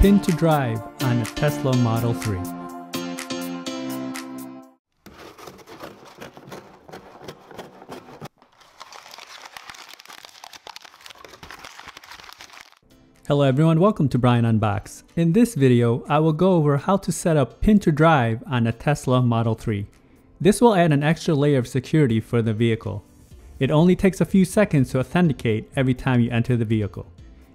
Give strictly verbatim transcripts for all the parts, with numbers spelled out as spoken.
Pin to drive on a Tesla Model three. Hello everyone, welcome to Brian Unboxed. In this video, I will go over how to set up pin to drive on a Tesla Model three. This will add an extra layer of security for the vehicle. It only takes a few seconds to authenticate every time you enter the vehicle.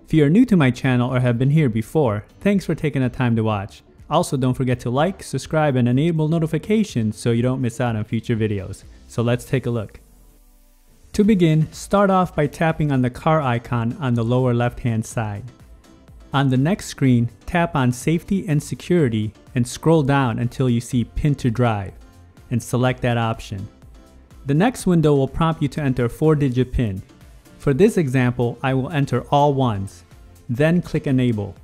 If you are new to my channel or have been here before, thanks for taking the time to watch. Also, don't forget to like, subscribe, and enable notifications so you don't miss out on future videos. So let's take a look. To begin, start off by tapping on the car icon on the lower left-hand side. On the next screen, tap on Safety and Security and scroll down until you see Pin to Drive and select that option. The next window will prompt you to enter a four-digit PIN. For this example, I will enter all ones, then click Enable.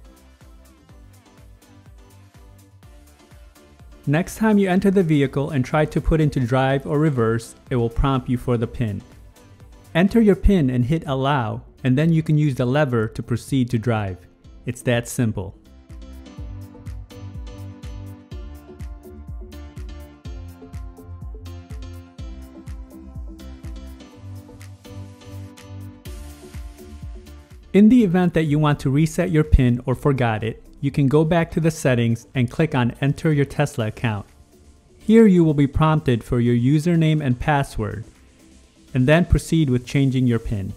Next time you enter the vehicle and try to put into drive or reverse, it will prompt you for the PIN. Enter your PIN and hit Allow, and then you can use the lever to proceed to drive. It's that simple. In the event that you want to reset your PIN or forgot it, you can go back to the settings and click on Enter your Tesla account. Here you will be prompted for your username and password, and then proceed with changing your PIN.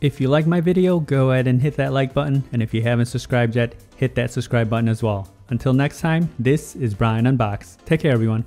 If you like my video, go ahead and hit that like button, and if you haven't subscribed yet, hit that subscribe button as well. Until next time, this is Brian Unboxed. Take care everyone.